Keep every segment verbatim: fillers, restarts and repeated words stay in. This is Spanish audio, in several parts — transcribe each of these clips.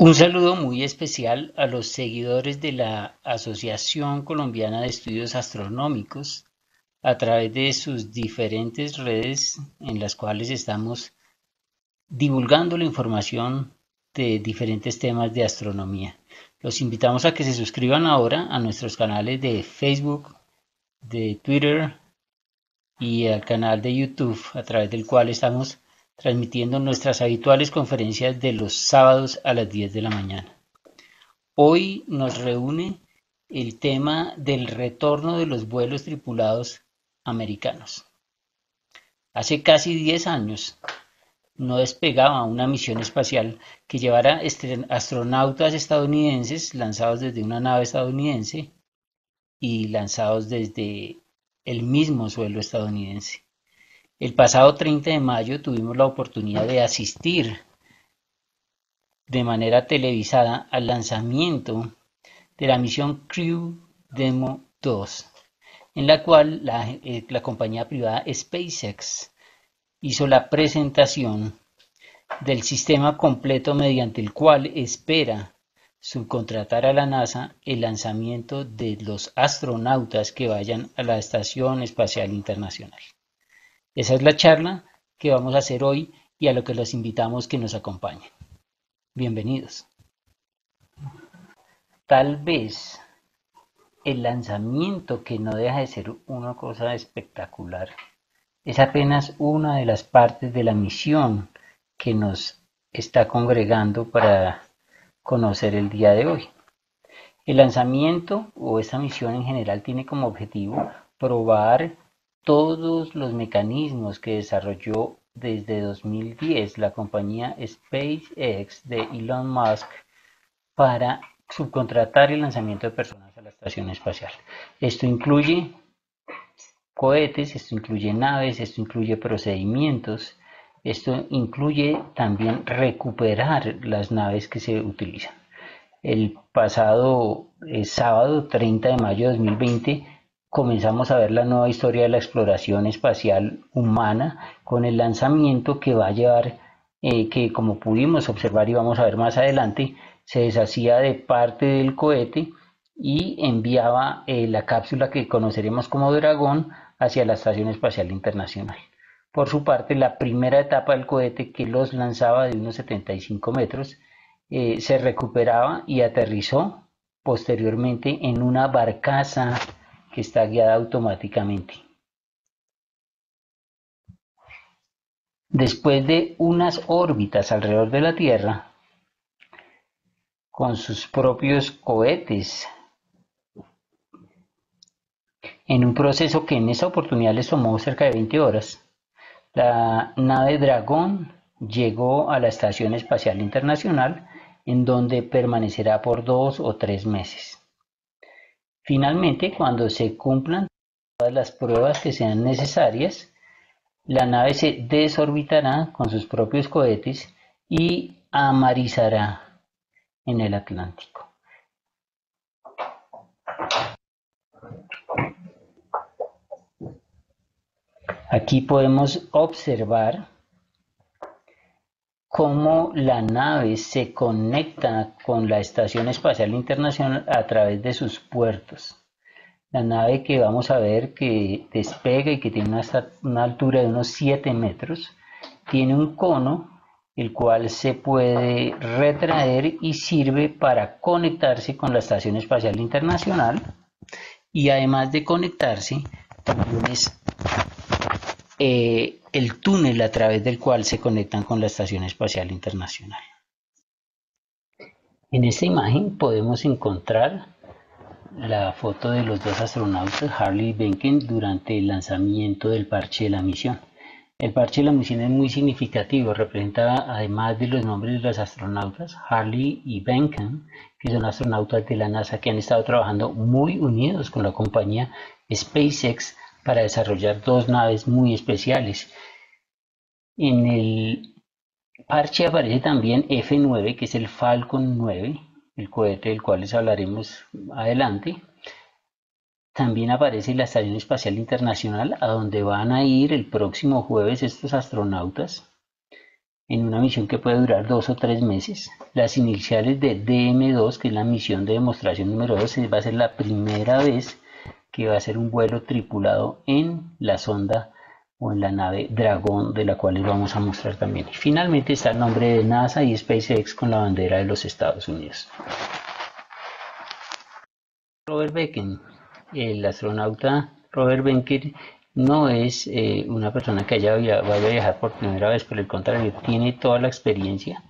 Un saludo muy especial a los seguidores de la Asociación Colombiana de Estudios Astronómicos a través de sus diferentes redes en las cuales estamos divulgando la información de diferentes temas de astronomía. Los invitamos a que se suscriban ahora a nuestros canales de Facebook, de Twitter y al canal de YouTube, a través del cual estamos transmitiendo nuestras habituales conferencias de los sábados a las diez de la mañana. Hoy nos reúne el tema del retorno de los vuelos tripulados americanos. Hace casi diez años no despegaba una misión espacial que llevara astronautas estadounidenses lanzados desde una nave estadounidense y lanzados desde el mismo suelo estadounidense. El pasado treinta de mayo tuvimos la oportunidad de asistir de manera televisada al lanzamiento de la misión Crew Demo dos, en la cual la, eh, la compañía privada SpaceX hizo la presentación del sistema completo mediante el cual espera subcontratar a la NASA el lanzamiento de los astronautas que vayan a la Estación Espacial Internacional. Esa es la charla que vamos a hacer hoy y a lo que los invitamos que nos acompañen. Bienvenidos. Tal vez el lanzamiento, que no deja de ser una cosa espectacular, es apenas una de las partes de la misión que nos está congregando para conocer el día de hoy. El lanzamiento o esta misión en general tiene como objetivo probar todos los mecanismos que desarrolló desde dos mil diez la compañía SpaceX de Elon Musk para subcontratar el lanzamiento de personas a la estación espacial. Esto incluye cohetes, esto incluye naves, esto incluye procedimientos, esto incluye también recuperar las naves que se utilizan. El pasado eh, sábado treinta de mayo de dos mil veinte comenzamos a ver la nueva historia de la exploración espacial humana con el lanzamiento que va a llevar, eh, que como pudimos observar y vamos a ver más adelante, se deshacía de parte del cohete y enviaba eh, la cápsula que conoceremos como Dragón hacia la Estación Espacial Internacional. Por su parte, la primera etapa del cohete, que los lanzaba de unos setenta y cinco metros, eh, se recuperaba y aterrizó posteriormente en una barcaza que está guiada automáticamente. Después de unas órbitas alrededor de la Tierra, con sus propios cohetes, en un proceso que en esa oportunidad les tomó cerca de veinte horas, la nave Dragón llegó a la Estación Espacial Internacional, en donde permanecerá por dos o tres meses. Finalmente, cuando se cumplan todas las pruebas que sean necesarias, la nave se desorbitará con sus propios cohetes y amarizará en el Atlántico. Aquí podemos observar cómo la nave se conecta con la Estación Espacial Internacional a través de sus puertos. La nave que vamos a ver que despega y que tiene una, una altura de unos siete metros, tiene un cono el cual se puede retraer y sirve para conectarse con la Estación Espacial Internacional, y además de conectarse también es Eh, el túnel a través del cual se conectan con la Estación Espacial Internacional. En esta imagen podemos encontrar la foto de los dos astronautas, Hurley y Behnken, durante el lanzamiento del parche de la misión. El parche de la misión es muy significativo, representa, además de los nombres de los astronautas, Hurley y Behnken, que son astronautas de la NASA que han estado trabajando muy unidos con la compañía SpaceX para desarrollar dos naves muy especiales. En el parche aparece también F nueve, que es el Falcon nueve, el cohete del cual les hablaremos adelante. También aparece la Estación Espacial Internacional, a donde van a ir el próximo jueves estos astronautas. en una misión que puede durar dos o tres meses. Las iniciales de D M dos, que es la misión de demostración número dos, va a ser la primera vez que va a ser un vuelo tripulado en la sonda o en la nave Dragón, de la cual les vamos a mostrar también. Finalmente está el nombre de NASA y SpaceX con la bandera de los Estados Unidos. Robert Behnken. El astronauta Robert Behnken no es eh, una persona que haya vaya a viajar por primera vez, por el contrario, tiene toda la experiencia,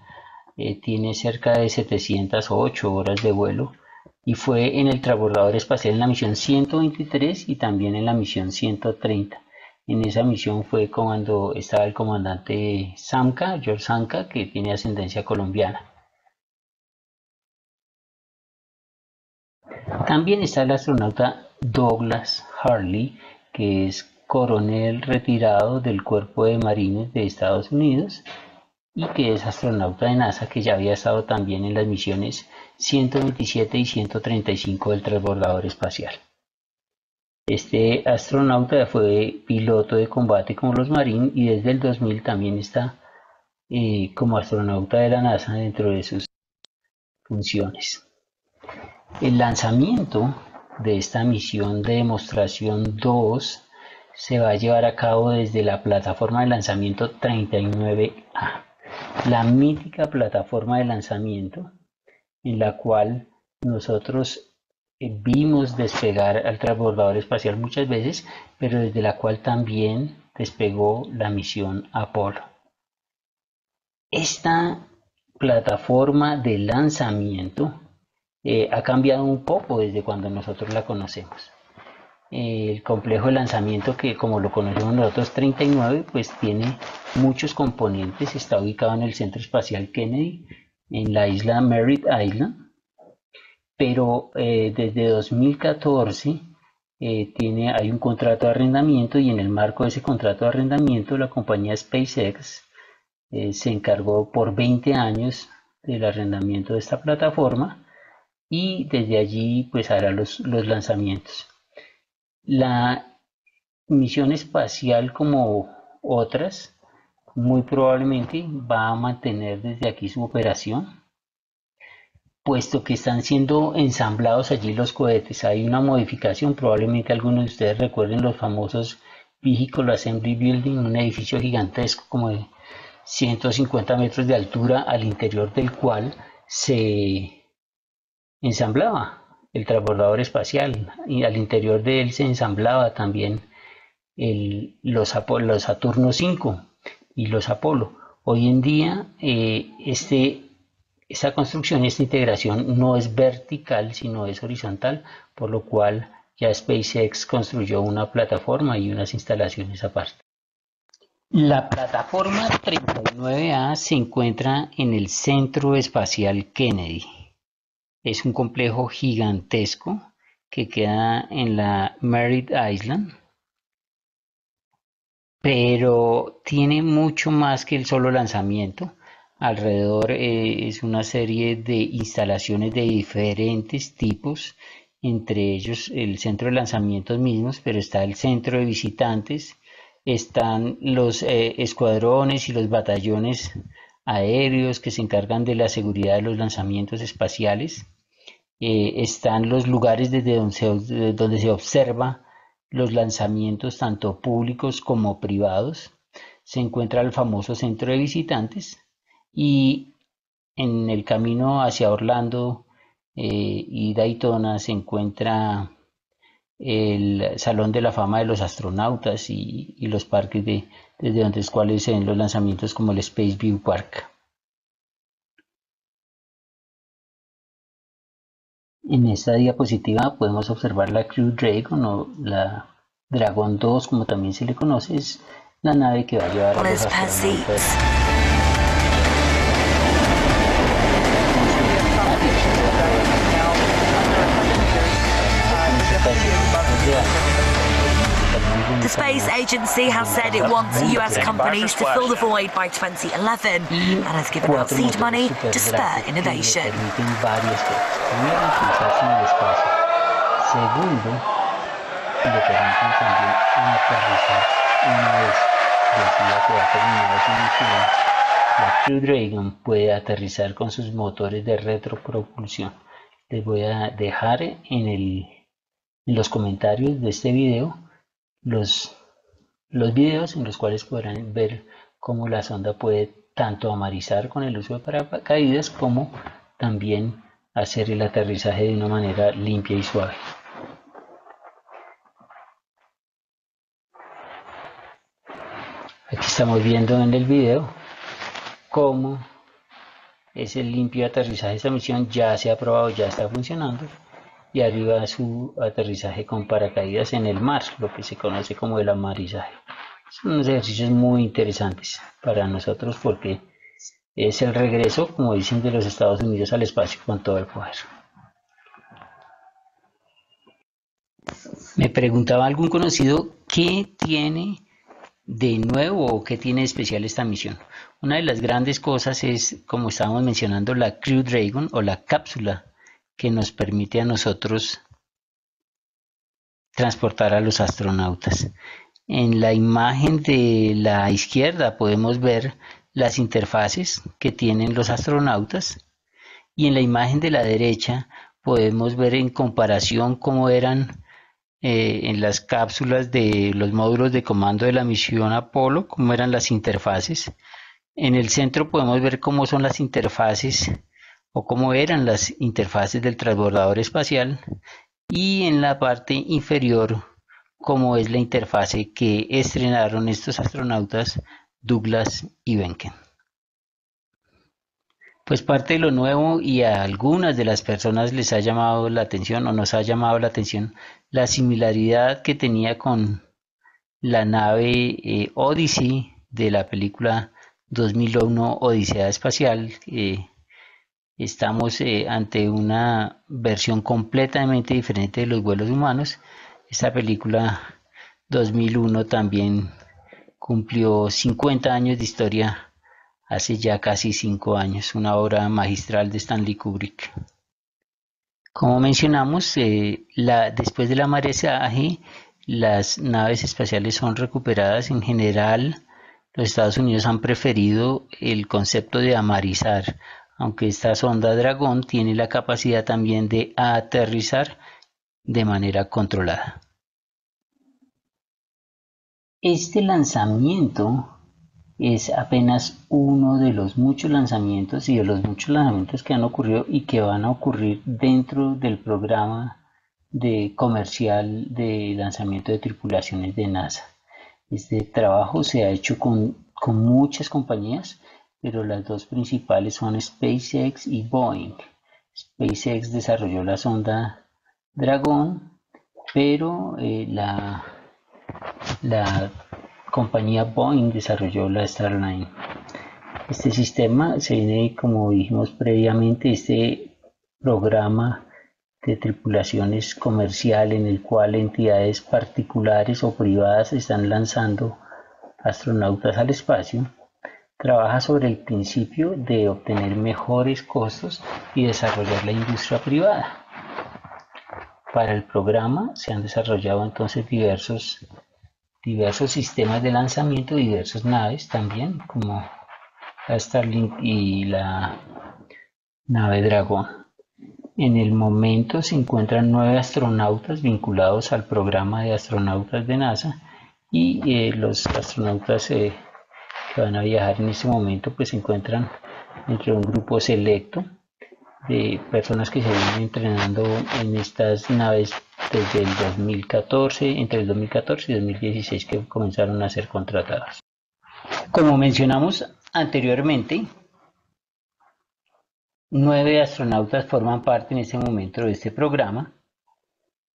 eh, tiene cerca de setecientas ocho horas de vuelo y fue en el transbordador espacial en la misión ciento veintitrés y también en la misión ciento treinta. En esa misión fue cuando estaba el comandante Zamka, George Zamka, que tiene ascendencia colombiana. También está el astronauta Douglas Hurley, que es coronel retirado del Cuerpo de Marines de Estados Unidos y que es astronauta de NASA, que ya había estado también en las misiones ciento veintisiete y ciento treinta y cinco del transbordador espacial. Este astronauta fue piloto de combate como los Marines y desde el dos mil también está eh, como astronauta de la NASA dentro de sus funciones. El lanzamiento de esta misión de demostración dos se va a llevar a cabo desde la plataforma de lanzamiento treinta y nueve A, la mítica plataforma de lanzamiento en la cual nosotros vimos despegar al transbordador espacial muchas veces, pero desde la cual también despegó la misión Apolo. Esta plataforma de lanzamiento eh, ha cambiado un poco desde cuando nosotros la conocemos. El complejo de lanzamiento, que como lo conocemos nosotros treinta y nueve, pues tiene muchos componentes. Está ubicado en el Centro Espacial Kennedy, en la isla Merritt Island. Pero eh, desde dos mil catorce eh, tiene, hay un contrato de arrendamiento, y en el marco de ese contrato de arrendamiento la compañía SpaceX eh, se encargó por veinte años del arrendamiento de esta plataforma y desde allí pues hará los, los lanzamientos. La misión espacial, como otras, muy probablemente va a mantener desde aquí su operación, puesto que están siendo ensamblados allí los cohetes. Hay una modificación, probablemente algunos de ustedes recuerden los famosos Vehicle Assembly Building, un edificio gigantesco como de ciento cincuenta metros de altura, al interior del cual se ensamblaba el transbordador espacial, y al interior de él se ensamblaba también el, los, los Saturno cinco y los Apolo. Hoy en día eh, este Esta construcción, esta integración no es vertical, sino es horizontal, por lo cual ya SpaceX construyó una plataforma y unas instalaciones aparte. La plataforma treinta y nueve A se encuentra en el Centro Espacial Kennedy. Es un complejo gigantesco que queda en la Merritt Island, pero tiene mucho más que el solo lanzamiento. Alrededor eh, es una serie de instalaciones de diferentes tipos, entre ellos el centro de lanzamientos mismos, pero está el centro de visitantes, están los eh, escuadrones y los batallones aéreos que se encargan de la seguridad de los lanzamientos espaciales, eh, están los lugares desde donde se, donde se observa los lanzamientos, tanto públicos como privados, se encuentra el famoso centro de visitantes. Y en el camino hacia Orlando eh, y Daytona se encuentra el Salón de la Fama de los Astronautas y, y los parques de, desde donde los cuales se ven los lanzamientos, como el Space View Park. En esta diapositiva podemos observar la Crew Dragon, o la Dragon dos, como también se le conoce. Es la nave que va a llevar a los astronautas. The space agency has said it wants U S companies to fill the void by twenty eleven and has given out seed money to spur innovation. la Crew Dragon puede aterrizar con sus motores de retropropulsión. Les voy a dejar en, el, en los comentarios de este video los, los videos en los cuales podrán ver cómo la sonda puede tanto amarizar con el uso de paracaídas como también hacer el aterrizaje de una manera limpia y suave. Aquí estamos viendo en el video cómo es el limpio aterrizaje de esta misión. Ya se ha probado, ya está funcionando, y arriba su aterrizaje con paracaídas en el mar, lo que se conoce como el amarizaje. Son unos ejercicios muy interesantes para nosotros porque es el regreso, como dicen, de los Estados Unidos al espacio con todo el poder. Me preguntaba algún conocido qué tiene de nuevo o qué tiene de especial esta misión. Una de las grandes cosas es, como estábamos mencionando, la Crew Dragon o la cápsula que nos permite a nosotros transportar a los astronautas. En la imagen de la izquierda podemos ver las interfaces que tienen los astronautas, y en la imagen de la derecha podemos ver en comparación cómo eran eh, en las cápsulas de los módulos de comando de la misión Apolo, cómo eran las interfaces. En el centro podemos ver cómo son las interfaces o cómo eran las interfaces del transbordador espacial, y en la parte inferior como es la interfase que estrenaron estos astronautas Douglas y Behnken. Pues parte de lo nuevo, y a algunas de las personas les ha llamado la atención o nos ha llamado la atención la similaridad que tenía con la nave eh, Odyssey de la película dos mil uno Odisea Espacial. Eh, estamos eh, ante una versión completamente diferente de los vuelos humanos. Esta película dos mil uno también cumplió cincuenta años de historia hace ya casi cinco años, una obra magistral de Stanley Kubrick. Como mencionamos, eh, la, después del amarizaje, las naves espaciales son recuperadas. En general, los Estados Unidos han preferido el concepto de amarizar, aunque esta sonda Dragón tiene la capacidad también de aterrizar de manera controlada. Este lanzamiento es apenas uno de los muchos lanzamientos y de los muchos lanzamientos que han ocurrido y que van a ocurrir dentro del programa de comercial de lanzamiento de tripulaciones de NASA. Este trabajo se ha hecho con, con muchas compañías, pero las dos principales son SpaceX y Boeing. SpaceX desarrolló la sonda Dragón, pero eh, la, la compañía Boeing desarrolló la Starliner. Este sistema se viene, como dijimos previamente, este programa de tripulaciones comercial en el cual entidades particulares o privadas están lanzando astronautas al espacio. Trabaja sobre el principio de obtener mejores costos y desarrollar la industria privada. Para el programa se han desarrollado entonces diversos, diversos sistemas de lanzamiento, diversas naves también, como la Starlink y la nave Dragón. En el momento se encuentran nueve astronautas vinculados al programa de astronautas de NASA, y eh, los astronautas eh, que van a viajar en este momento pues se encuentran entre un grupo selecto de personas que se vienen entrenando en estas naves desde el dos mil catorce, entre el dos mil catorce y dos mil dieciséis, que comenzaron a ser contratadas. Como mencionamos anteriormente, nueve astronautas forman parte en este momento de este programa,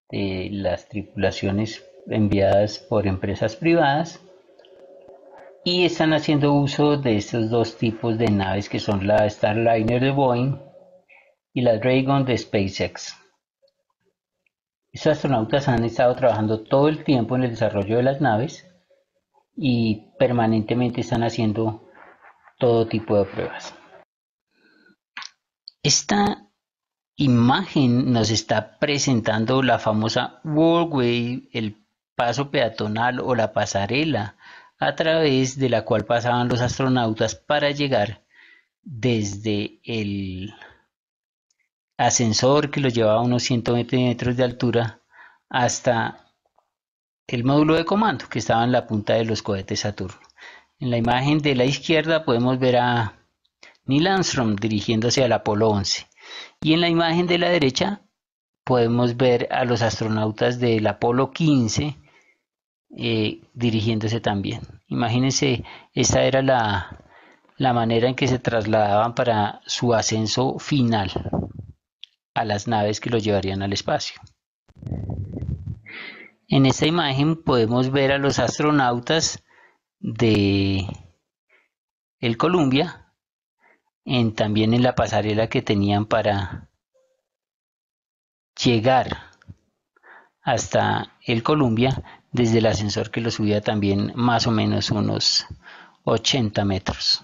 de las tripulaciones enviadas por empresas privadas, y están haciendo uso de estos dos tipos de naves que son la Starliner de Boeing y la Dragon de SpaceX. Estos astronautas han estado trabajando todo el tiempo en el desarrollo de las naves y permanentemente están haciendo todo tipo de pruebas. Esta imagen nos está presentando la famosa walkway, el paso peatonal o la pasarela a través de la cual pasaban los astronautas para llegar desde el ascensor que los llevaba a unos ciento veinte metros de altura hasta el módulo de comando que estaba en la punta de los cohetes Saturno. En la imagen de la izquierda podemos ver a Neil Armstrong dirigiéndose al Apolo once y en la imagen de la derecha podemos ver a los astronautas del Apolo quince eh, dirigiéndose también. Imagínense, esta era la, la manera en que se trasladaban para su ascenso final a las naves que los llevarían al espacio. En esta imagen podemos ver a los astronautas de el Columbia en, también en la pasarela que tenían para llegar hasta el Columbia desde el ascensor que lo subía también más o menos unos ochenta metros.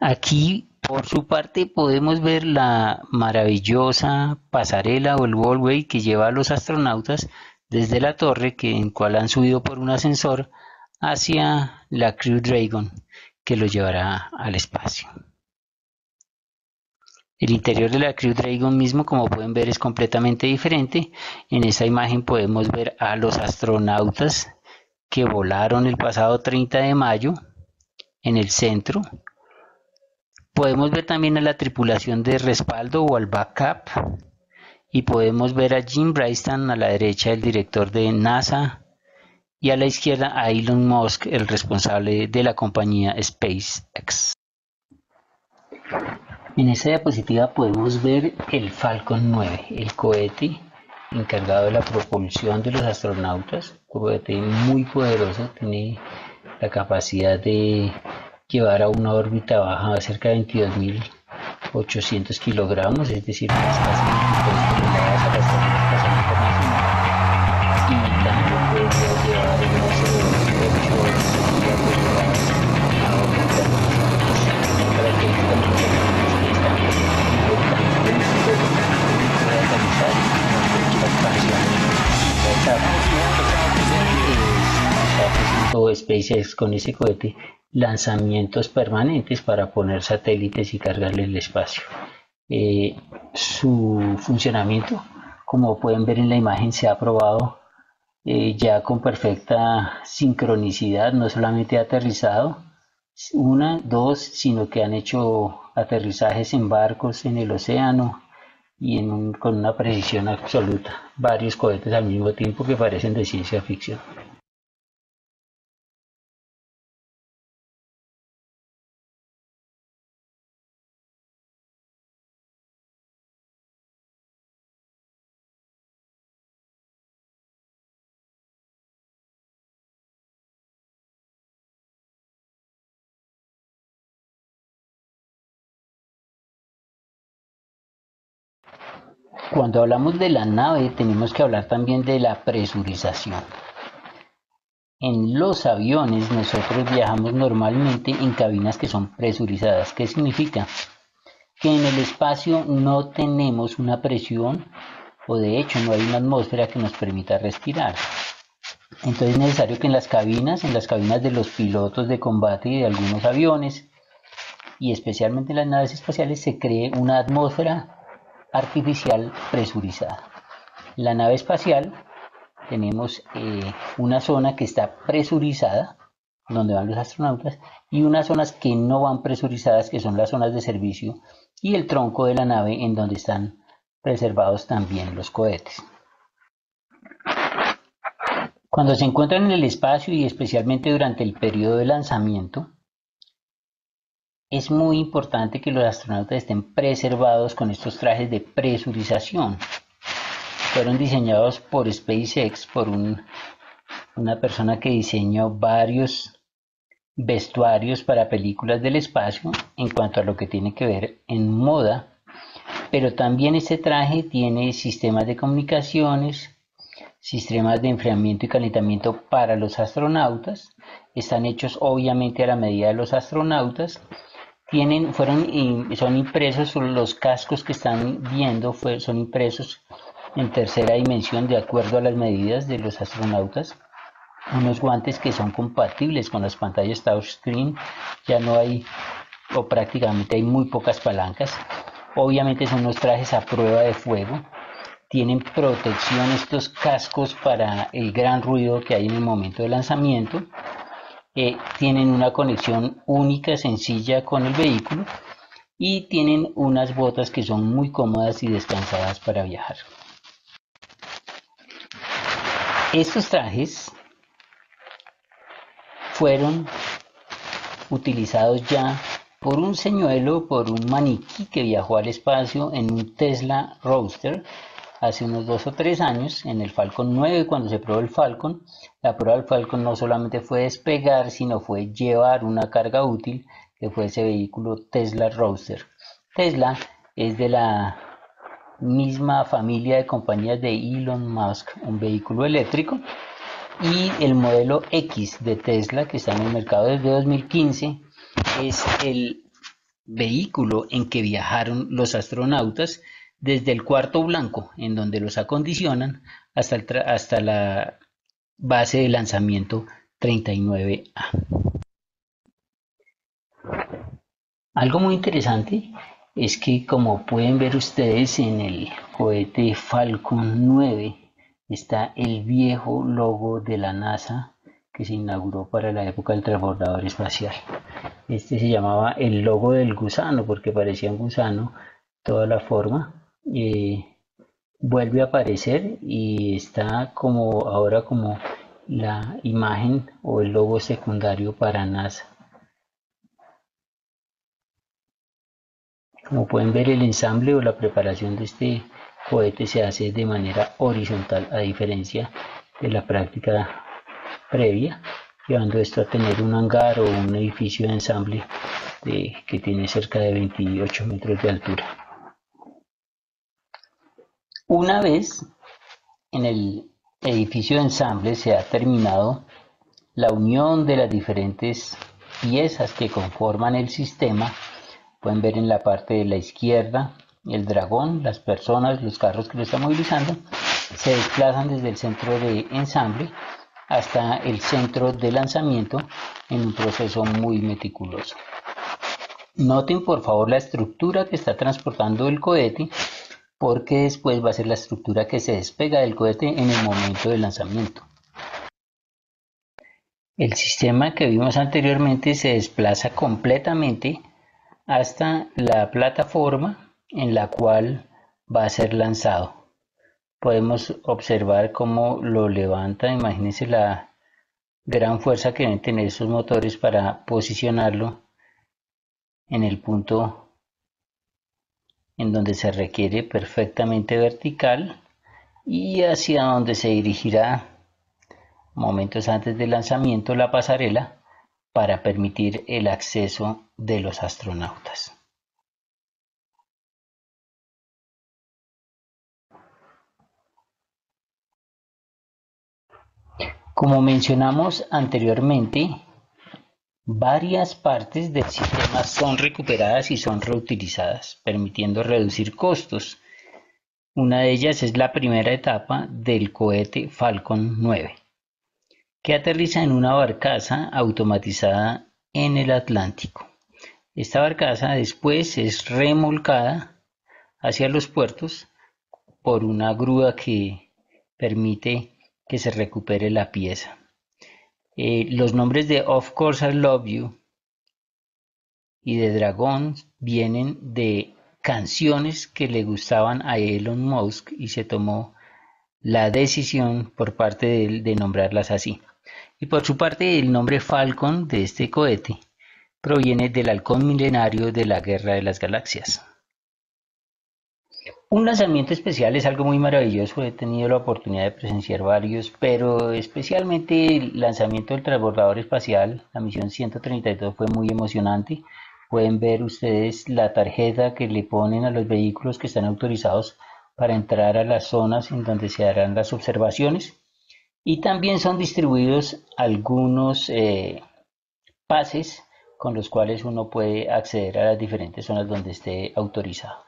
Aquí por su parte podemos ver la maravillosa pasarela o el walkway que lleva a los astronautas desde la torre que, en cual han subido por un ascensor hacia la Crew Dragon que los llevará al espacio. El interior de la Crew Dragon mismo, como pueden ver, es completamente diferente. En esta imagen podemos ver a los astronautas que volaron el pasado treinta de mayo en el centro. Podemos ver también a la tripulación de respaldo o al backup. Y podemos ver a Jim Bridenstine, a la derecha el director de NASA, y a la izquierda a Elon Musk, el responsable de la compañía SpaceX. En esta diapositiva podemos ver el Falcon nueve, el cohete encargado de la propulsión de los astronautas. Un cohete muy poderoso, tiene la capacidad de llevar a una órbita baja a cerca de veintidós mil ochocientos kilogramos, es decir, más casi dos toneladas a la Estación Espacial Internacional. Y también podría llevar unos ocho kilogramos a órbita para que los están importantes del sistema para alcanzar la expansión de la etapa. O SpaceX con ese cohete lanzamientos permanentes para poner satélites y cargarle el espacio. Eh, su funcionamiento, como pueden ver en la imagen, se ha probado eh, ya con perfecta sincronicidad. No solamente ha aterrizado una, dos, sino que han hecho aterrizajes en barcos en el océano y en un, con una precisión absoluta. Varios cohetes al mismo tiempo que parecen de ciencia ficción. Cuando hablamos de la nave, tenemos que hablar también de la presurización. En los aviones nosotros viajamos normalmente en cabinas que son presurizadas. ¿Qué significa? Que en el espacio no tenemos una presión, o de hecho no hay una atmósfera que nos permita respirar. Entonces es necesario que en las cabinas, en las cabinas de los pilotos de combate y de algunos aviones, y especialmente en las naves espaciales, se cree una atmósfera artificial presurizada. La nave espacial tenemos eh, una zona que está presurizada donde van los astronautas y unas zonas que no van presurizadas, que son las zonas de servicio y el tronco de la nave, en donde están preservados también los cohetes. Cuando se encuentran en el espacio y especialmente durante el periodo de lanzamiento, es muy importante que los astronautas estén preservados con estos trajes de presurización. Fueron diseñados por SpaceX, por un, una persona que diseñó varios vestuarios para películas del espacio en cuanto a lo que tiene que ver en moda, pero también este traje tiene sistemas de comunicaciones, sistemas de enfriamiento y calentamiento para los astronautas. Están hechos obviamente a la medida de los astronautas. Tienen, fueron, son impresos, los cascos que están viendo fue, son impresos en tercera dimensión de acuerdo a las medidas de los astronautas, unos guantes que son compatibles con las pantallas touchscreen, ya no hay o prácticamente hay muy pocas palancas. Obviamente son unos trajes a prueba de fuego, tienen protección estos cascos para el gran ruido que hay en el momento de lanzamiento, eh, tienen una conexión única, sencilla con el vehículo y tienen unas botas que son muy cómodas y descansadas para viajar. Estos trajes fueron utilizados ya por un señuelo, por un maniquí que viajó al espacio en un Tesla Roadster hace unos dos o tres años, en el Falcon nueve, cuando se probó el Falcon. La prueba del Falcon no solamente fue despegar, sino fue llevar una carga útil, que fue ese vehículo Tesla Roadster. Tesla es de la misma familia de compañías de Elon Musk, un vehículo eléctrico, y el modelo X de Tesla, que está en el mercado desde dos mil quince, es el vehículo en que viajaron los astronautas desde el cuarto blanco, en donde los acondicionan, hasta, el tra hasta la base de lanzamiento treinta y nueve A. Algo muy interesante es que, como pueden ver ustedes, en el cohete Falcon nueve está el viejo logo de la NASA que se inauguró para la época del transbordador espacial. Este se llamaba el logo del gusano porque parecía un gusano toda la forma. Eh, vuelve a aparecer y está como ahora como la imagen o el logo secundario para NASA. Como pueden ver, el ensamble o la preparación de este cohete se hace de manera horizontal, a diferencia de la práctica previa, llevando esto a tener un hangar o un edificio de ensamble de, que tiene cerca de veintiocho metros de altura. Una vez en el edificio de ensamble se ha terminado la unión de las diferentes piezas que conforman el sistema. Pueden ver en la parte de la izquierda el dragón, las personas, los carros que lo están movilizando, se desplazan desde el centro de ensamble hasta el centro de lanzamiento en un proceso muy meticuloso. Noten por favor la estructura que está transportando el cohete, porque después va a ser la estructura que se despega del cohete en el momento del lanzamiento. El sistema que vimos anteriormente se desplaza completamente hasta la plataforma en la cual va a ser lanzado. Podemos observar cómo lo levanta. Imagínense la gran fuerza que deben tener esos motores para posicionarlo en el punto en donde se requiere, perfectamente vertical, y hacia donde se dirigirá momentos antes del lanzamiento la pasarela para permitir el acceso de los astronautas. Como mencionamos anteriormente, varias partes del sistema son recuperadas y son reutilizadas, permitiendo reducir costos. Una de ellas es la primera etapa del cohete Falcon nueve. Que aterriza en una barcaza automatizada en el Atlántico. Esta barcaza después es remolcada hacia los puertos por una grúa que permite que se recupere la pieza. Eh, los nombres de Of Course I Love You y de Dragón vienen de canciones que le gustaban a Elon Musk y se tomó la decisión por parte de él de nombrarlas así. Y por su parte, el nombre Falcon de este cohete proviene del halcón milenario de la Guerra de las Galaxias. Un lanzamiento especial es algo muy maravilloso. He tenido la oportunidad de presenciar varios, pero especialmente el lanzamiento del transbordador espacial, la misión ciento treinta y dos, fue muy emocionante. Pueden ver ustedes la tarjeta que le ponen a los vehículos que están autorizados para entrar a las zonas en donde se harán las observaciones. Y también son distribuidos algunos eh, pases con los cuales uno puede acceder a las diferentes zonas donde esté autorizado.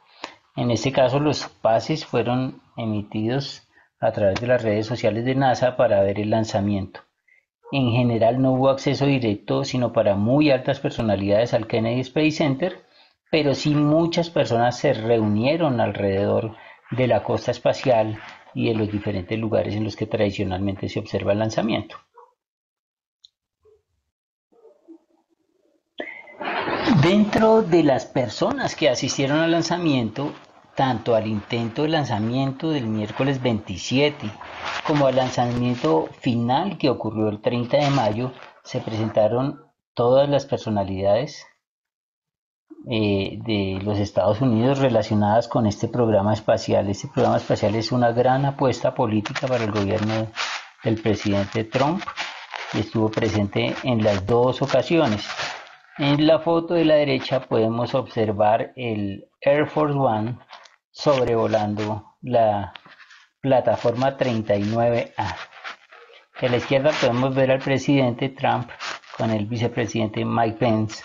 En este caso, los pases fueron emitidos a través de las redes sociales de NASA para ver el lanzamiento. En general no hubo acceso directo, sino para muy altas personalidades al Kennedy Space Center, pero sí muchas personas se reunieron alrededor de la costa espacial y de los diferentes lugares en los que tradicionalmente se observa el lanzamiento. Dentro de las personas que asistieron al lanzamiento, tanto al intento de lanzamiento del miércoles veintisiete como al lanzamiento final que ocurrió el treinta de mayo, se presentaron todas las personalidades eh, de los Estados Unidos relacionadas con este programa espacial. Este programa espacial es una gran apuesta política para el gobierno del presidente Trump y estuvo presente en las dos ocasiones. En la foto de la derecha podemos observar el Air Force One sobrevolando la plataforma treinta y nueve A. A la izquierda podemos ver al presidente Trump con el vicepresidente Mike Pence.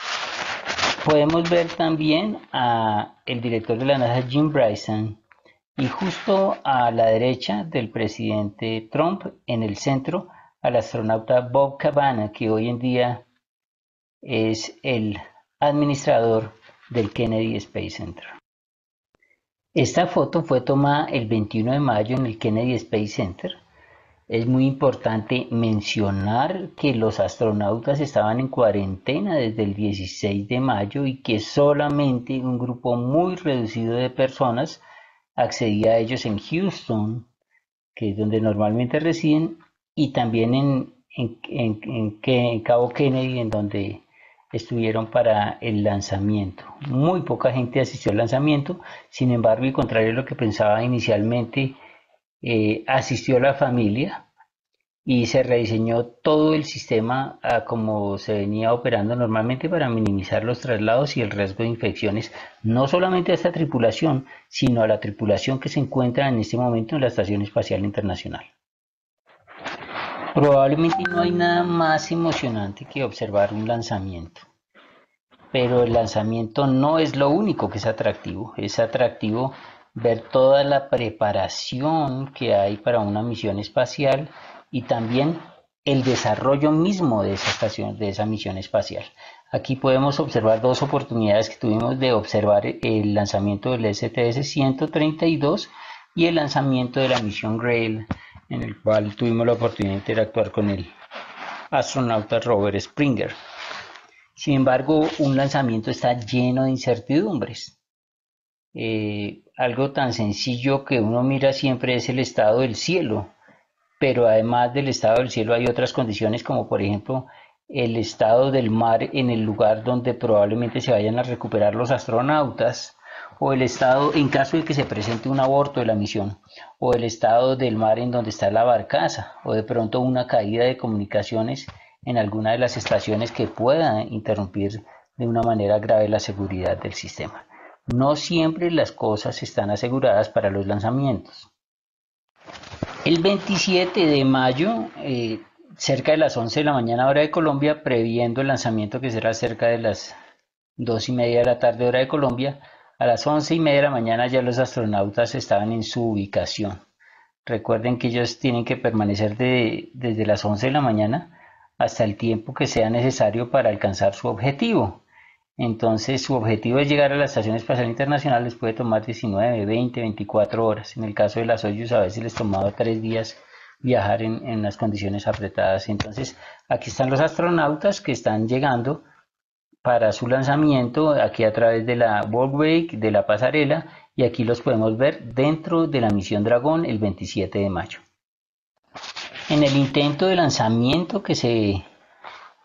Podemos ver también al director de la NASA, Jim Bridenstine, y justo a la derecha del presidente Trump, en el centro, al astronauta Bob Cabana, que hoy en día es el administrador del Kennedy Space Center. Esta foto fue tomada el veintiuno de mayo en el Kennedy Space Center. Es muy importante mencionar que los astronautas estaban en cuarentena desde el dieciséis de mayo y que solamente un grupo muy reducido de personas accedía a ellos en Houston, que es donde normalmente residen, y también en, en, en, en, en Cabo Kennedy, en donde estuvieron para el lanzamiento. Muy poca gente asistió al lanzamiento, sin embargo, y contrario a lo que pensaba inicialmente, eh, asistió la familia y se rediseñó todo el sistema a como se venía operando normalmente para minimizar los traslados y el riesgo de infecciones, no solamente a esta tripulación, sino a la tripulación que se encuentra en este momento en la Estación Espacial Internacional. Probablemente no hay nada más emocionante que observar un lanzamiento, pero el lanzamiento no es lo único que es atractivo. Es atractivo ver toda la preparación que hay para una misión espacial y también el desarrollo mismo de esa estación, de esa misión espacial. Aquí podemos observar dos oportunidades que tuvimos de observar el lanzamiento del S T S ciento treinta y dos y el lanzamiento de la misión GRAIL, en el cual tuvimos la oportunidad de interactuar con el astronauta Robert Springer. Sin embargo, un lanzamiento está lleno de incertidumbres. Eh, algo tan sencillo que uno mira siempre es el estado del cielo, pero además del estado del cielo hay otras condiciones, como por ejemplo el estado del mar en el lugar donde probablemente se vayan a recuperar los astronautas, o el estado, en caso de que se presente un aborto de la misión, o el estado del mar en donde está la barcaza, o de pronto una caída de comunicaciones en alguna de las estaciones que pueda interrumpir de una manera grave la seguridad del sistema. No siempre las cosas están aseguradas para los lanzamientos. El veintisiete de mayo, eh, cerca de las once de la mañana hora de Colombia, previendo el lanzamiento que será cerca de las dos y media de la tarde hora de Colombia, a las once y media de la mañana ya los astronautas estaban en su ubicación. Recuerden que ellos tienen que permanecer de, desde las once de la mañana hasta el tiempo que sea necesario para alcanzar su objetivo. Entonces, su objetivo es llegar a la Estación Espacial Internacional. Les puede tomar diecinueve, veinte, veinticuatro horas. En el caso de las Soyuz a veces les tomaba tres días viajar en, en las condiciones apretadas. Entonces, aquí están los astronautas que están llegando para su lanzamiento, aquí a través de la walkway, de la pasarela, y aquí los podemos ver dentro de la misión Dragón el veintisiete de mayo. En el intento de lanzamiento que se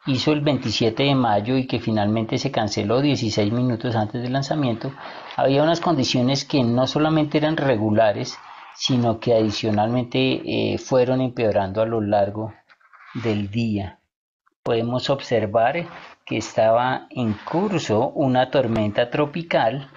hizo el veintisiete de mayo y que finalmente se canceló dieciséis minutos antes del lanzamiento, había unas condiciones que no solamente eran regulares, sino que adicionalmente eh, fueron empeorando a lo largo del día. Podemos observar que estaba en curso una tormenta tropical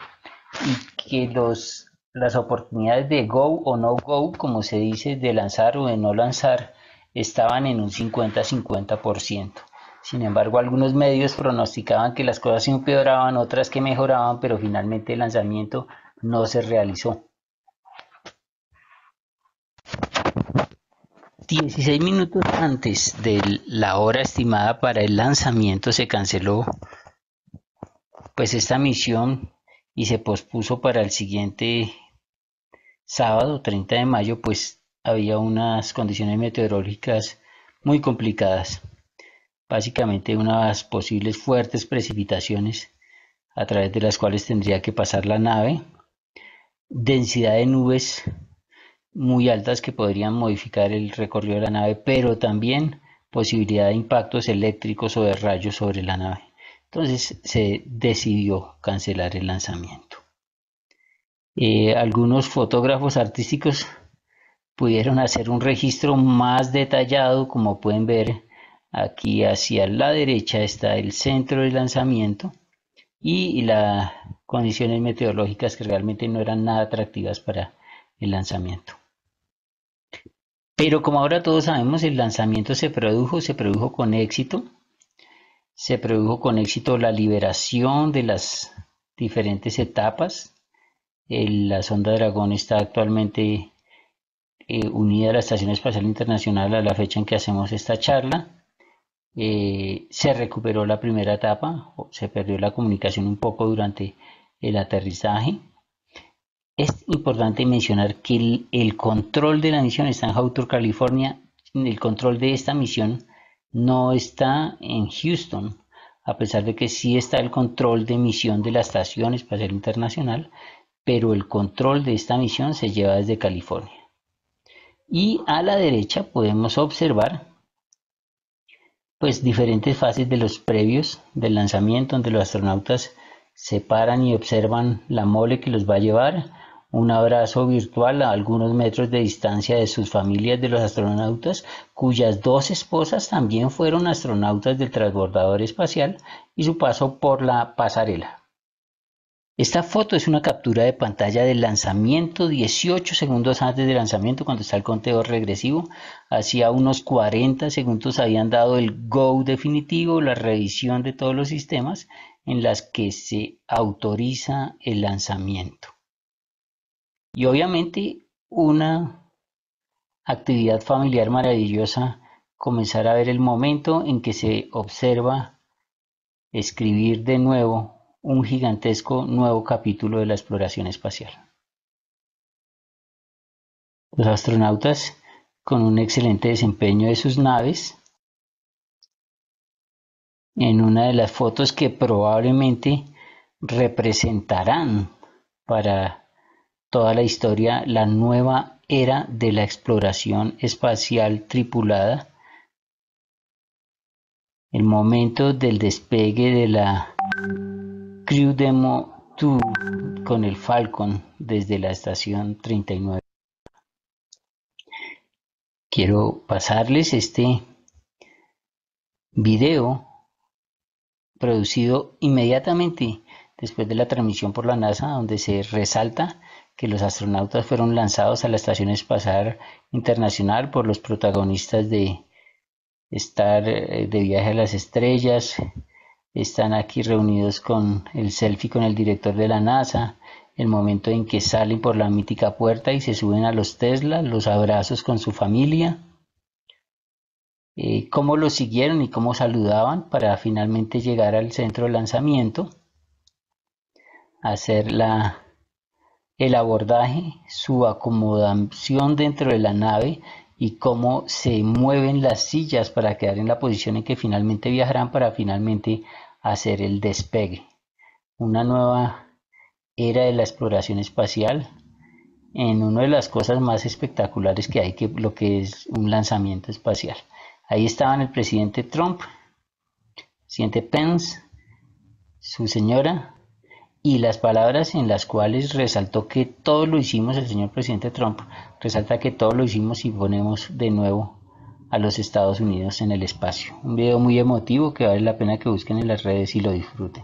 y que los, las oportunidades de go o no go, como se dice, de lanzar o de no lanzar, estaban en un cincuenta a cincuenta por ciento. Sin embargo, algunos medios pronosticaban que las cosas empeoraban, otras que mejoraban, pero finalmente el lanzamiento no se realizó. dieciséis minutos antes de la hora estimada para el lanzamiento se canceló pues esta misión y se pospuso para el siguiente sábado treinta de mayo, pues había unas condiciones meteorológicas muy complicadas, básicamente unas posibles fuertes precipitaciones a través de las cuales tendría que pasar la nave, densidad de nubes muy altas que podrían modificar el recorrido de la nave, pero también posibilidad de impactos eléctricos o de rayos sobre la nave. Entonces se decidió cancelar el lanzamiento. Eh, algunos fotógrafos artísticos pudieron hacer un registro más detallado, como pueden ver aquí hacia la derecha está el centro del lanzamiento y las condiciones meteorológicas que realmente no eran nada atractivas para el lanzamiento. Pero como ahora todos sabemos, el lanzamiento se produjo, se produjo con éxito, se produjo con éxito la liberación de las diferentes etapas. El, la sonda Dragón está actualmente eh, unida a la Estación Espacial Internacional a la fecha en que hacemos esta charla. Eh, se recuperó la primera etapa, se perdió la comunicación un poco durante el aterrizaje. Es importante mencionar que el, el control de la misión está en Hawthorne, California. El control de esta misión no está en Houston, a pesar de que sí está el control de misión de la Estación Espacial Internacional, pero el control de esta misión se lleva desde California. Y a la derecha podemos observar pues diferentes fases de los previos del lanzamiento, donde los astronautas se paran y observan la mole que los va a llevar. Un abrazo virtual a algunos metros de distancia de sus familias de los astronautas, cuyas dos esposas también fueron astronautas del transbordador espacial, y su paso por la pasarela. Esta foto es una captura de pantalla del lanzamiento dieciocho segundos antes del lanzamiento, cuando está el conteo regresivo. Hacía unos cuarenta segundos habían dado el go definitivo, la revisión de todos los sistemas en las que se autoriza el lanzamiento. Y obviamente una actividad familiar maravillosa, comenzar a ver el momento en que se observa escribir de nuevo un gigantesco nuevo capítulo de la exploración espacial. Los astronautas, con un excelente desempeño de sus naves, en una de las fotos que probablemente representarán para toda la historia la nueva era de la exploración espacial tripulada, el momento del despegue de la Crew Demo dos con el Falcon desde la estación treinta y nueve. Quiero pasarles este video producido inmediatamente después de la transmisión por la NASA, donde se resalta que los astronautas fueron lanzados a la Estación Espacial Internacional por los protagonistas de estar de viaje a las estrellas. Están aquí reunidos con el selfie con el director de la NASA, el momento en que salen por la mítica puerta y se suben a los Tesla, los abrazos con su familia, eh, cómo los siguieron y cómo saludaban para finalmente llegar al centro de lanzamiento, hacer la el abordaje, su acomodación dentro de la nave y cómo se mueven las sillas para quedar en la posición en que finalmente viajarán para finalmente hacer el despegue. Una nueva era de la exploración espacial en una de las cosas más espectaculares que hay, que lo que es un lanzamiento espacial. Ahí estaban el presidente Trump, el presidente Pence, su señora, y las palabras en las cuales resaltó que todo lo hicimos, el señor presidente Trump resalta que todo lo hicimos y ponemos de nuevo a los Estados Unidos en el espacio. Un video muy emotivo que vale la pena que busquen en las redes y lo disfruten.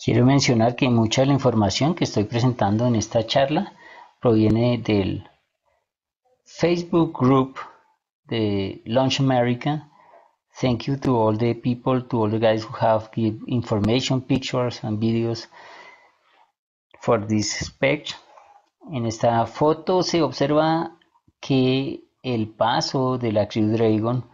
Quiero mencionar que mucha de la información que estoy presentando en esta charla proviene del Facebook Group de Launch America. Thank you to all the people, to all the guys who have give information, pictures and videos for this speech. En esta foto se observa que el paso de la Crew Dragon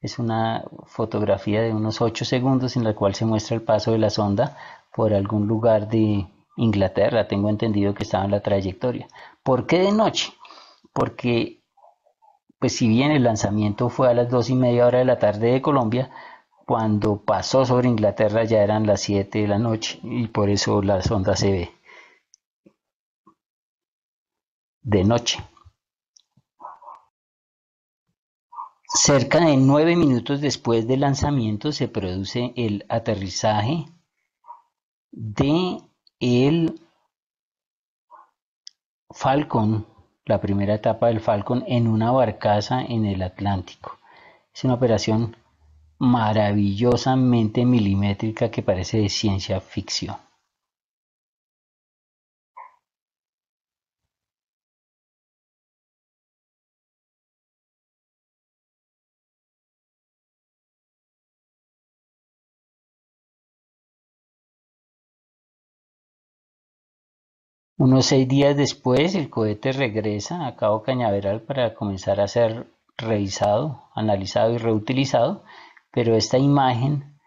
es una fotografía de unos ocho segundos en la cual se muestra el paso de la sonda por algún lugar de Inglaterra. Tengo entendido que estaba en la trayectoria. ¿Por qué de noche? Porque, pues si bien el lanzamiento fue a las dos y media hora de la tarde de Colombia, cuando pasó sobre Inglaterra ya eran las siete de la noche y por eso la sonda se ve de noche. Cerca de nueve minutos después del lanzamiento se produce el aterrizaje de el Falcon, la primera etapa del Falcon, en una barcaza en el Atlántico. Es una operación maravillosamente milimétrica que parece de ciencia ficción. Unos seis días después, el cohete regresa a Cabo Cañaveral para comenzar a ser revisado, analizado y reutilizado, pero esta imagen,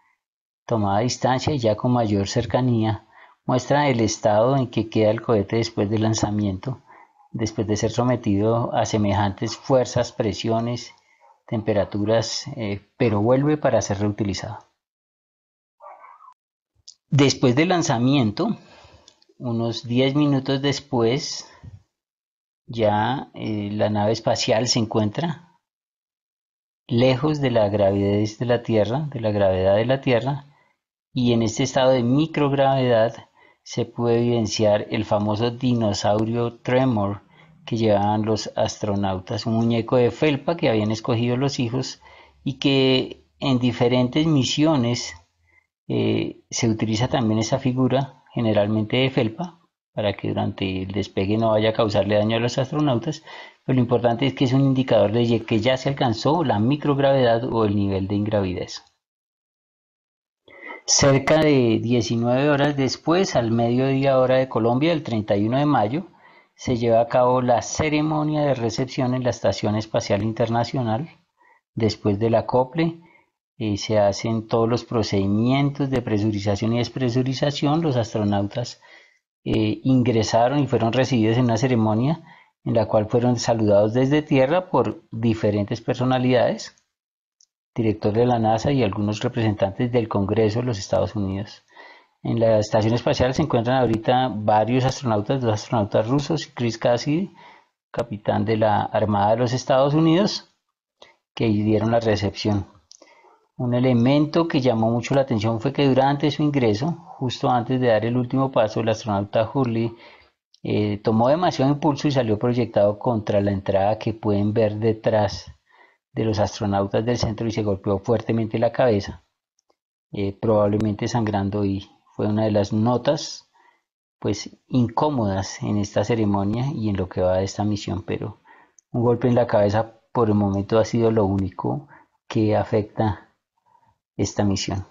tomada a distancia y ya con mayor cercanía, muestra el estado en que queda el cohete después del lanzamiento, después de ser sometido a semejantes fuerzas, presiones, temperaturas, eh, pero vuelve para ser reutilizado. Después del lanzamiento, unos diez minutos después, ya eh, la nave espacial se encuentra lejos de la gravedad de la Tierra, de la gravedad de la Tierra, y en este estado de microgravedad se puede evidenciar el famoso dinosaurio Tremor que llevaban los astronautas, un muñeco de felpa que habían escogido los hijos y que en diferentes misiones eh, se utiliza también esa figura, generalmente de felpa, para que durante el despegue no vaya a causarle daño a los astronautas, pero lo importante es que es un indicador de que ya se alcanzó la microgravedad o el nivel de ingravidez. Cerca de diecinueve horas después, al mediodía hora de Colombia, el treinta y uno de mayo, se lleva a cabo la ceremonia de recepción en la Estación Espacial Internacional. Después del acople, Eh, se hacen todos los procedimientos de presurización y despresurización. Los astronautas eh, ingresaron y fueron recibidos en una ceremonia en la cual fueron saludados desde tierra por diferentes personalidades, director de la NASA y algunos representantes del Congreso de los Estados Unidos. En la Estación Espacial se encuentran ahorita varios astronautas, dos astronautas rusos, Chris Cassidy, capitán de la Armada de los Estados Unidos, que dieron la recepción. Un elemento que llamó mucho la atención fue que durante su ingreso, justo antes de dar el último paso, el astronauta Hurley eh, tomó demasiado impulso y salió proyectado contra la entrada que pueden ver detrás de los astronautas del centro y se golpeó fuertemente la cabeza, eh, probablemente sangrando, y fue una de las notas pues incómodas en esta ceremonia y en lo que va de esta misión, pero un golpe en la cabeza por el momento ha sido lo único que afecta esta misión.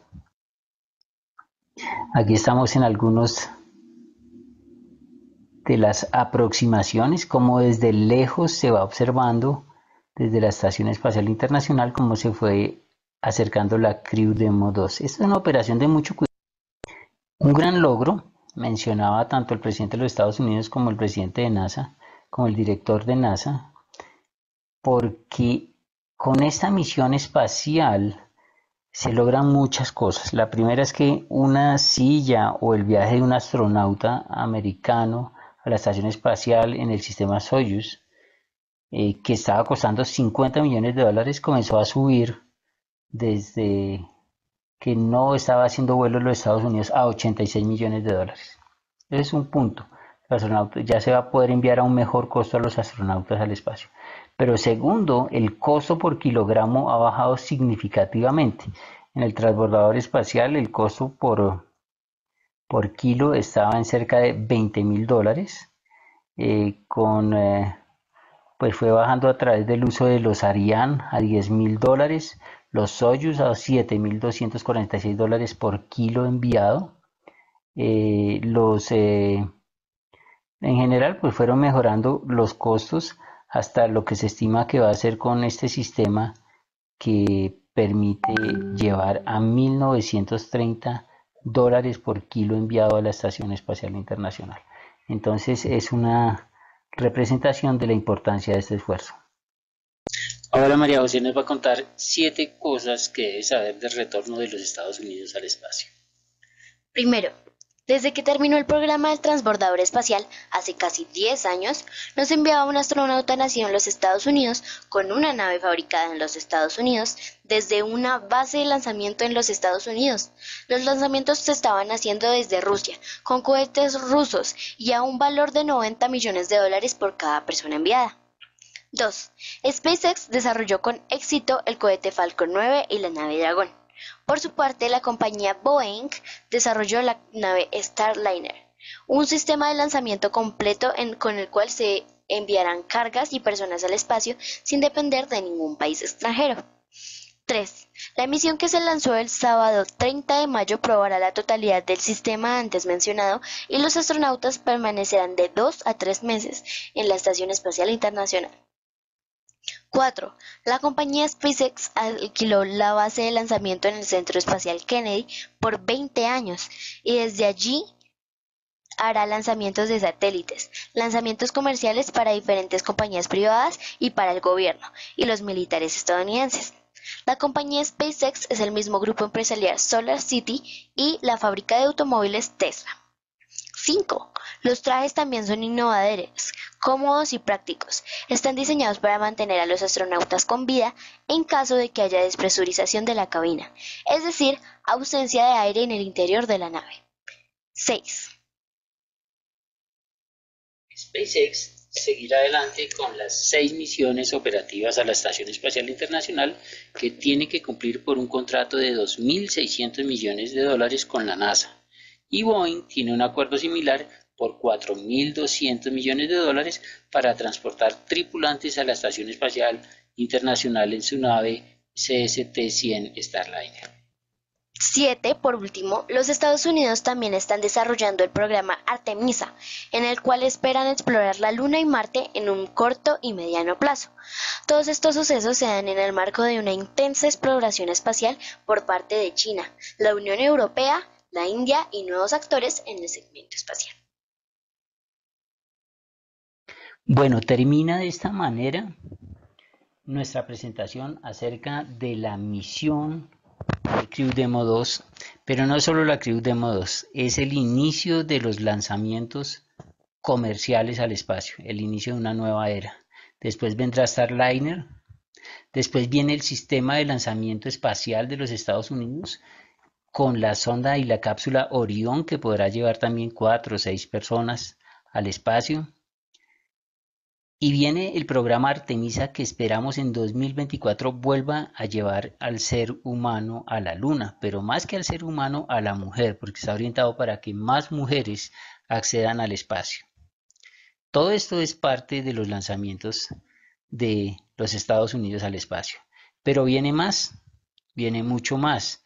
Aquí estamos en algunos de las aproximaciones, como desde lejos se va observando desde la Estación Espacial Internacional cómo se fue acercando la Crew Demo dos. Esta es una operación de mucho cuidado. Un gran logro, mencionaba tanto el presidente de los Estados Unidos como el presidente de NASA, como el director de NASA, porque con esta misión espacial se logran muchas cosas. La primera es que una silla o el viaje de un astronauta americano a la Estación Espacial en el sistema Soyuz, eh, que estaba costando cincuenta millones de dólares, comenzó a subir desde que no estaba haciendo vuelos los Estados Unidos a ochenta y seis millones de dólares. Ese es un punto. El astronauta ya se va a poder enviar a un mejor costo a los astronautas al espacio. Pero segundo, el costo por kilogramo ha bajado significativamente. En el transbordador espacial el costo por, por kilo estaba en cerca de veinte mil dólares. Eh, con, eh, pues fue bajando a través del uso de los Ariane a diez mil dólares, los Soyuz a siete mil doscientos cuarenta y seis dólares por kilo enviado, eh, los eh, En general, pues fueron mejorando los costos hasta lo que se estima que va a ser con este sistema que permite llevar a mil novecientos treinta dólares por kilo enviado a la Estación Espacial Internacional. Entonces es una representación de la importancia de este esfuerzo. Ahora María José nos va a contar siete cosas que debe saber del retorno de los Estados Unidos al espacio. Primero, desde que terminó el programa del transbordador espacial, hace casi diez años, nos enviaba un astronauta nacido en los Estados Unidos con una nave fabricada en los Estados Unidos desde una base de lanzamiento en los Estados Unidos. Los lanzamientos se estaban haciendo desde Rusia, con cohetes rusos y a un valor de noventa millones de dólares por cada persona enviada. dos. SpaceX desarrolló con éxito el cohete Falcon nueve y la nave Dragon. Por su parte, la compañía Boeing desarrolló la nave Starliner, un sistema de lanzamiento completo en, con el cual se enviarán cargas y personas al espacio sin depender de ningún país extranjero. tres. La misión que se lanzó el sábado treinta de mayo probará la totalidad del sistema antes mencionado y los astronautas permanecerán de dos a tres meses en la Estación Espacial Internacional. cuatro. La compañía SpaceX alquiló la base de lanzamiento en el Centro Espacial Kennedy por veinte años y desde allí hará lanzamientos de satélites, lanzamientos comerciales para diferentes compañías privadas y para el gobierno y los militares estadounidenses. La compañía SpaceX es el mismo grupo empresarial Solar City y la fábrica de automóviles Tesla. cinco. Los trajes también son innovadores, cómodos y prácticos. Están diseñados para mantener a los astronautas con vida en caso de que haya despresurización de la cabina, es decir, ausencia de aire en el interior de la nave. seis. SpaceX seguirá adelante con las seis misiones operativas a la Estación Espacial Internacional que tiene que cumplir por un contrato de dos mil seiscientos millones de dólares con la NASA. Y Boeing tiene un acuerdo similar por cuatro mil doscientos millones de dólares para transportar tripulantes a la Estación Espacial Internacional en su nave C S T cien Starliner. siete. Por último, los Estados Unidos también están desarrollando el programa Artemisa, en el cual esperan explorar la Luna y Marte en un corto y mediano plazo. Todos estos sucesos se dan en el marco de una intensa exploración espacial por parte de China, la Unión Europea, la India y nuevos actores en el segmento espacial. Bueno, termina de esta manera nuestra presentación acerca de la misión del Crew Demo dos, pero no solo la Crew Demo dos, es el inicio de los lanzamientos comerciales al espacio, el inicio de una nueva era. Después vendrá Starliner, después viene el sistema de lanzamiento espacial de los Estados Unidos, con la sonda y la cápsula Orión, que podrá llevar también cuatro o seis personas al espacio. Y viene el programa Artemisa, que esperamos en dos mil veinticuatro vuelva a llevar al ser humano a la Luna, pero más que al ser humano, a la mujer, porque está orientado para que más mujeres accedan al espacio. Todo esto es parte de los lanzamientos de los Estados Unidos al espacio. Pero viene más, viene mucho más.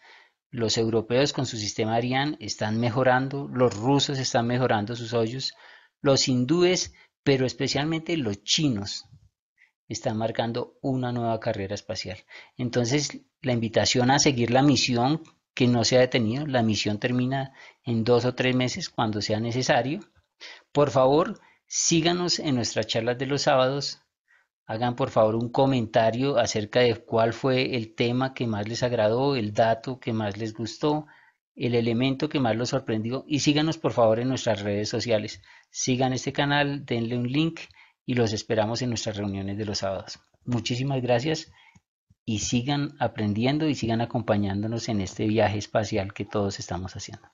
Los europeos con su sistema Ariane están mejorando, los rusos están mejorando sus Soyuz, los hindúes, pero especialmente los chinos están marcando una nueva carrera espacial. Entonces, la invitación a seguir la misión que no se ha detenido, la misión termina en dos o tres meses cuando sea necesario. Por favor, síganos en nuestras charlas de los sábados. Hagan por favor un comentario acerca de cuál fue el tema que más les agradó, el dato que más les gustó, el elemento que más los sorprendió y síganos por favor en nuestras redes sociales. Sigan este canal, denle un link y los esperamos en nuestras reuniones de los sábados. Muchísimas gracias y sigan aprendiendo y sigan acompañándonos en este viaje espacial que todos estamos haciendo.